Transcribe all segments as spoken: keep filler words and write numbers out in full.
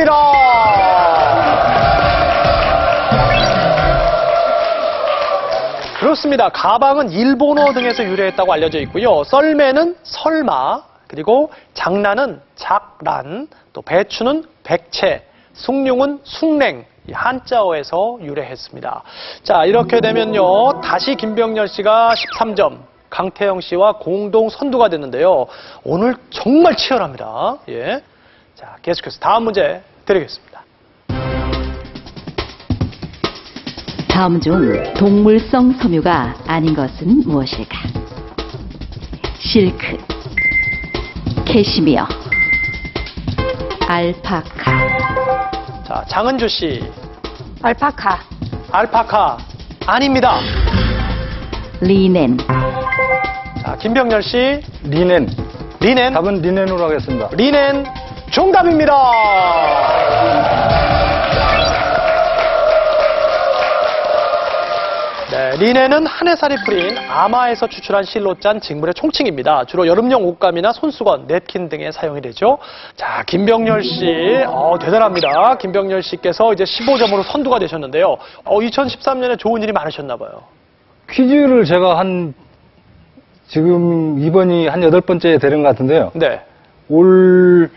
축하드립니다. 그렇습니다. 가방은 일본어 등에서 유래했다고 알려져 있고요. 썰매는 설마, 그리고 장난은 작란, 또 배추는 백채, 숭늉은 숭넹, 한자어에서 유래했습니다. 자, 이렇게 되면요. 다시 김병렬 씨가 십삼 점, 강태영 씨와 공동 선두가 됐는데요. 오늘 정말 치열합니다. 예. 자, 계속해서 다음 문제 드리겠습니다. 다음 중 동물성 섬유가 아닌 것은 무엇일까? 실크, 캐시미어, 알파카. 자, 장은주 씨. 알파카. 알파카 아닙니다. 리넨. 자, 김병렬 씨. 리넨. 리넨. 답은 리넨으로 하겠습니다. 리넨 정답입니다. 네, 리넨은 한 해살이 풀인 아마에서 추출한 실로 짠 직물의 총칭입니다. 주로 여름용 옷감이나 손수건, 냅킨 등에 사용이 되죠. 자, 김병렬 씨, 어, 대단합니다. 김병렬 씨께서 이제 십오 점으로 선두가 되셨는데요. 어, 이천십삼 년에 좋은 일이 많으셨나 봐요. 퀴즈를 제가 한, 지금 이번이 한 여덟 번째 되는 것 같은데요. 네. 올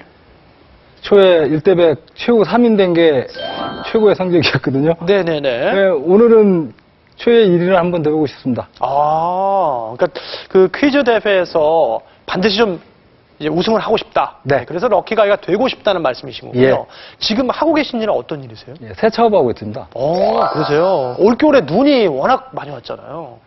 초에 일대백 최고 삼 인 된 게 최고의 성적이었거든요. 네네네. 네, 오늘은 최애 일 위를 한번 해보고 싶습니다. 아, 그러니까 그 퀴즈 대회에서 반드시 좀 이제 우승을 하고 싶다. 네. 그래서 럭키가이가 되고 싶다는 말씀이신 거고요. 예. 지금 하고 계신 일은 어떤 일이세요? 예, 세차업하고 있습니다. 어, 그러세요. 올겨울에 눈이 워낙 많이 왔잖아요.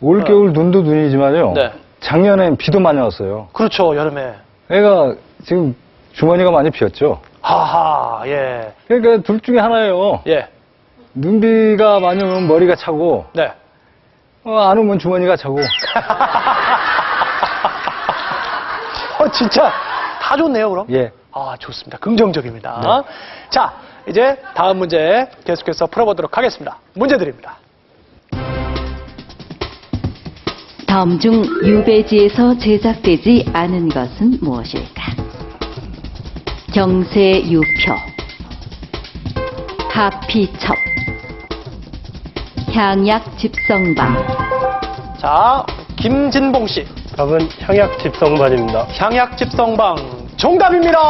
올겨울 네. 눈도 눈이지만요. 네. 작년엔 비도 많이 왔어요. 그렇죠, 여름에. 애가 지금 주머니가 많이 비었죠. 하하, 예. 그러니까 둘 중에 하나예요. 예. 눈비가 많이 오면 머리가 차고, 네. 어, 안 오면 주머니가 차고. 어, 진짜 다 좋네요, 그럼? 예. 아, 좋습니다. 긍정적입니다. 네. 자, 이제 다음 문제 계속해서 풀어보도록 하겠습니다. 문제 드립니다. 다음 중 유배지에서 제작되지 않은 것은 무엇일까? 경세유표, 하피첩, 향약집성방. 자, 김진봉 씨. 답은 향약집성방입니다. 향약집성방 정답입니다.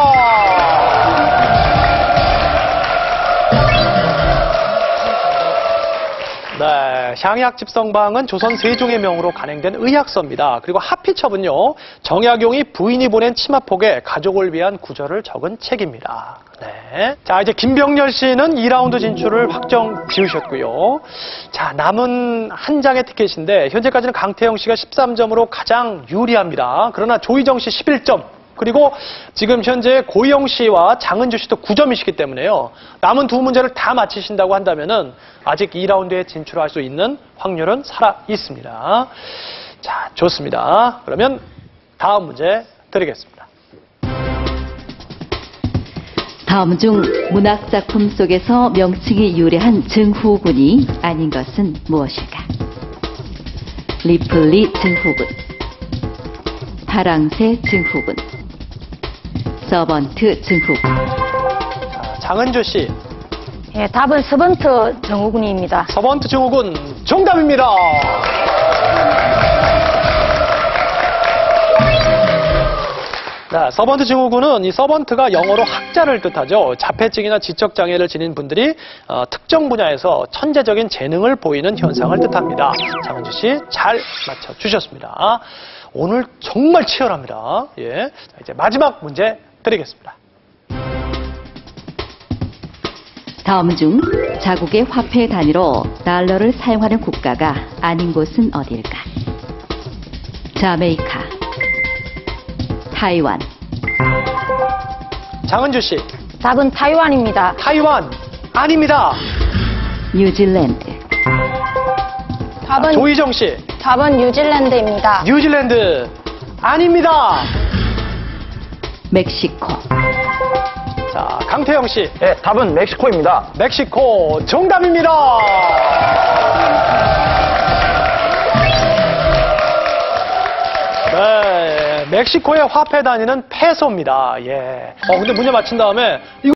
네, 향약집성방은 조선 세종의 명으로 간행된 의학서입니다. 그리고 하피첩은요, 정약용이 부인이 보낸 치마폭에 가족을 위한 구절을 적은 책입니다. 네. 자, 이제 김병렬 씨는 이 라운드 진출을 확정 지으셨고요. 자, 남은 한 장의 티켓인데 현재까지는 강태영 씨가 십삼 점으로 가장 유리합니다. 그러나 조희정 씨 십일 점, 그리고 지금 현재 고희영 씨와 장은주 씨도 구 점이시기 때문에요. 남은 두 문제를 다 맞히신다고 한다면은 아직 이 라운드에 진출할 수 있는 확률은 살아 있습니다. 자, 좋습니다. 그러면 다음 문제 드리겠습니다. 다음 중 문학작품 속에서 명칭이 유래한 증후군이 아닌 것은 무엇일까? 리플리 증후군, 파랑새 증후군, 서번트 증후군. 자, 장은주 씨. 예, 답은 서번트 증후군입니다. 서번트 증후군 정답입니다. 자, 서번트 증후군은 이 서번트가 영어로 학자를 뜻하죠. 자폐증이나 지적장애를 지닌 분들이 어, 특정 분야에서 천재적인 재능을 보이는 현상을 뜻합니다. 장은주 씨, 잘 맞춰주셨습니다. 오늘 정말 치열합니다. 예. 자, 이제 마지막 문제 드리겠습니다. 다음 중 자국의 화폐 단위로 달러를 사용하는 국가가 아닌 곳은 어디일까? 자메이카, 타이완. 장은주 씨. 답은 타이완입니다. 타이완 아닙니다. 뉴질랜드. 답은, 아, 조희정 씨. 답은 뉴질랜드입니다. 뉴질랜드 아닙니다. 멕시코. 자, 강태영 씨. 네, 답은 멕시코입니다. 멕시코 정답입니다. 멕시코의 화폐 단위는 페소입니다. 예. 어, 근데 문제 맞힌 다음에, 이거